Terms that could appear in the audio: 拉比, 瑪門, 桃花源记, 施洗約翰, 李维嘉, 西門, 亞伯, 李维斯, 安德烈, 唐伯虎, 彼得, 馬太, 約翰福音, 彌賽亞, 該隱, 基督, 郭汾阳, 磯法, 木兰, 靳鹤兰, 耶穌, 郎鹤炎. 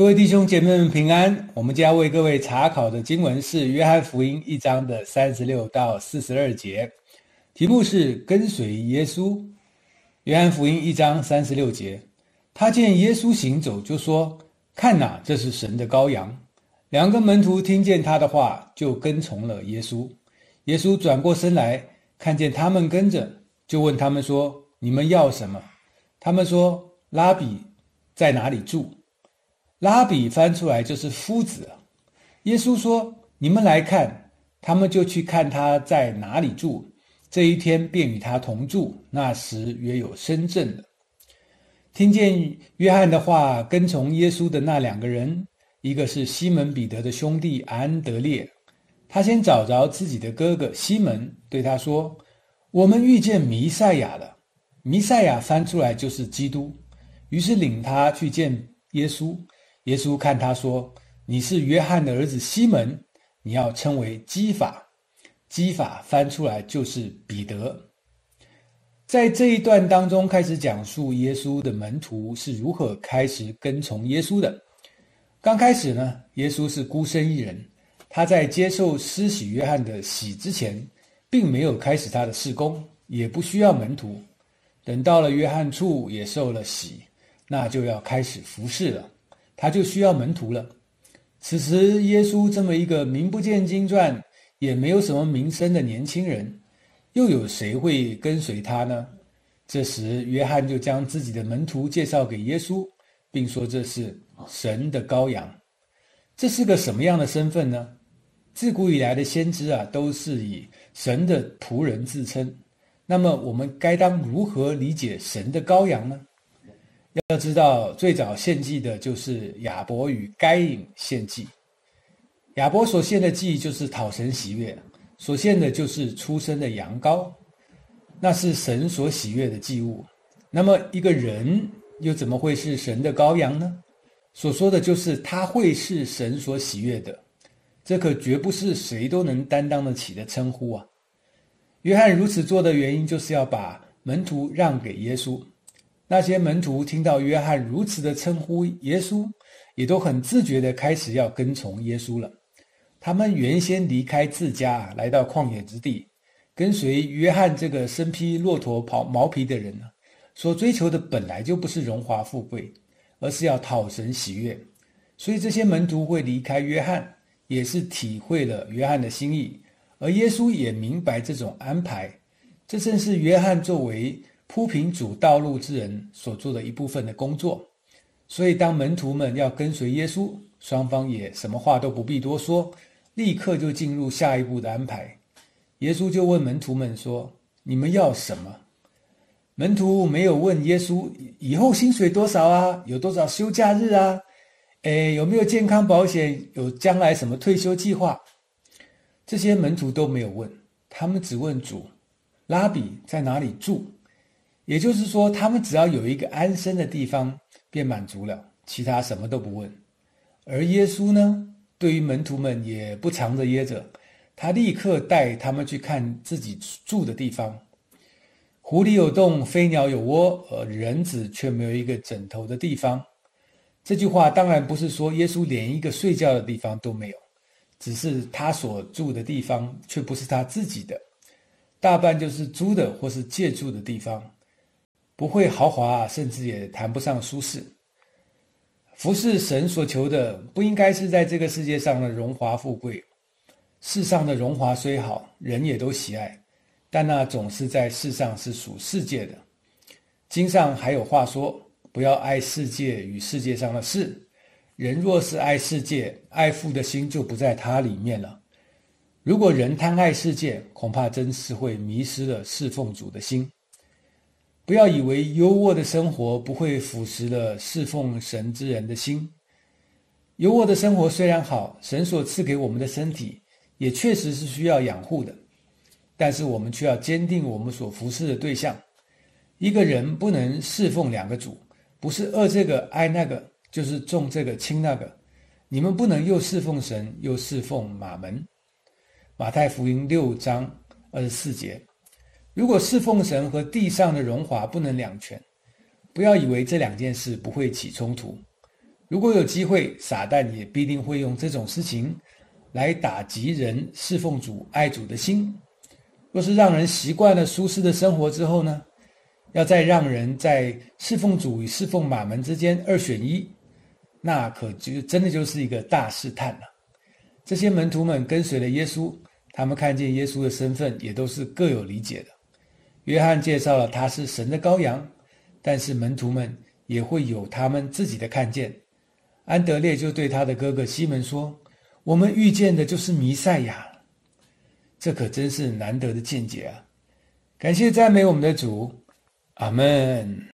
各位弟兄姐妹们平安，我们今天为各位查考的经文是约翰福音1章的36到42节，题目是跟随耶稣。约翰福音1章36节，他见耶稣行走，就说，看哪，这是神的羔羊。两个门徒听见他的话，就跟从了耶稣。耶稣转过身来，看见他们跟着，就问他们说，你们要什么？他们说，拉比在哪里住？拉比翻出来就是夫子。耶稣说，你们来看。他们就去看他在哪里住，这一天便与他同住。那时约有申正了。听见约翰的话，跟从耶稣的那两个人，一个是西门彼得的兄弟安德烈。他先找着自己的哥哥西门，对他说，我们遇见弥赛亚了。弥赛亚翻出来就是基督。于是领他去见耶稣。耶稣看他说，你是约翰的儿子西门，你要称为基法。基法翻出来就是彼得。在这一段当中开始讲述耶稣的门徒是如何开始跟从耶稣的。刚开始呢，耶稣是孤身一人，他在接受施洗约翰的洗之前，并没有开始他的事工，也不需要门徒。等到了约翰处也受了洗，那就要开始服侍了，他就需要门徒了。此时耶稣这么一个名不见经传，也没有什么名声的年轻人，又有谁会跟随他呢？这时约翰就将自己的门徒介绍给耶稣，并说这是神的羔羊。这是个什么样的身份呢？自古以来的先知啊，都是以神的仆人自称。那么我们该当如何理解神的羔羊呢？要知道，最早献祭的就是亚伯与该隐献祭。亚伯所献的祭就是讨神喜悦，所献的就是初生的羊羔，那是神所喜悦的祭物。那么一个人又怎么会是神的羔羊呢？所说的就是他会是神所喜悦的，这可绝不是谁都能担当得起的称呼啊！约翰如此做的原因，就是要把门徒让给耶稣。那些门徒听到约翰如此的称呼耶稣，也都很自觉地开始要跟从耶稣了。他们原先离开自家，来到旷野之地，跟随约翰这个身披骆驼毛皮的人呢，所追求的本来就不是荣华富贵，而是要讨神喜悦。所以这些门徒会离开约翰，也是体会了约翰的心意，而耶稣也明白这种安排。这正是约翰作为铺平主道路之人所做的一部分的工作。所以当门徒们要跟随耶稣，双方也什么话都不必多说，立刻就进入下一步的安排。耶稣就问门徒们说，你们要什么？门徒没有问耶稣以后薪水多少啊，有多少休假日啊，有没有健康保险，有将来什么退休计划，这些门徒都没有问，他们只问主，拉比在哪里住？也就是说，他们只要有一个安身的地方便满足了，其他什么都不问。而耶稣呢，对于门徒们也不藏着掖着，他立刻带他们去看自己住的地方。狐狸有洞，飞鸟有窝，而人子却没有一个枕头的地方。这句话当然不是说耶稣连一个睡觉的地方都没有，只是他所住的地方却不是他自己的，大半就是租的或是借住的地方，不会豪华，甚至也谈不上舒适。服侍神所求的，不应该是在这个世界上的荣华富贵。世上的荣华虽好，人也都喜爱，但那总是在世上，是属世界的。经上还有话说，不要爱世界与世界上的事。人若是爱世界，爱父的心就不在他里面了。如果人贪爱世界，恐怕真是会迷失了侍奉主的心。不要以为优渥的生活不会腐蚀了侍奉神之人的心。优渥的生活虽然好，神所赐给我们的身体也确实是需要养护的，但是我们却要坚定我们所服侍的对象。一个人不能侍奉两个主，不是恶这个爱那个，就是重这个轻那个。你们不能又侍奉神又侍奉马门。马太福音6章24节。如果侍奉神和地上的荣华不能两全，不要以为这两件事不会起冲突。如果有机会，撒旦也必定会用这种事情来打击人侍奉主、爱主的心。若是让人习惯了舒适的生活之后呢，要再让人在侍奉主与侍奉马门之间二选一，那可就真的就是一个大试探了。这些门徒们跟随了耶稣，他们看见耶稣的身份也都是各有理解的。约翰介绍了他是神的羔羊，但是门徒们也会有他们自己的看见。安德烈就对他的哥哥西门说，我们遇见的就是弥赛亚。这可真是难得的见解啊！感谢赞美我们的主，阿们。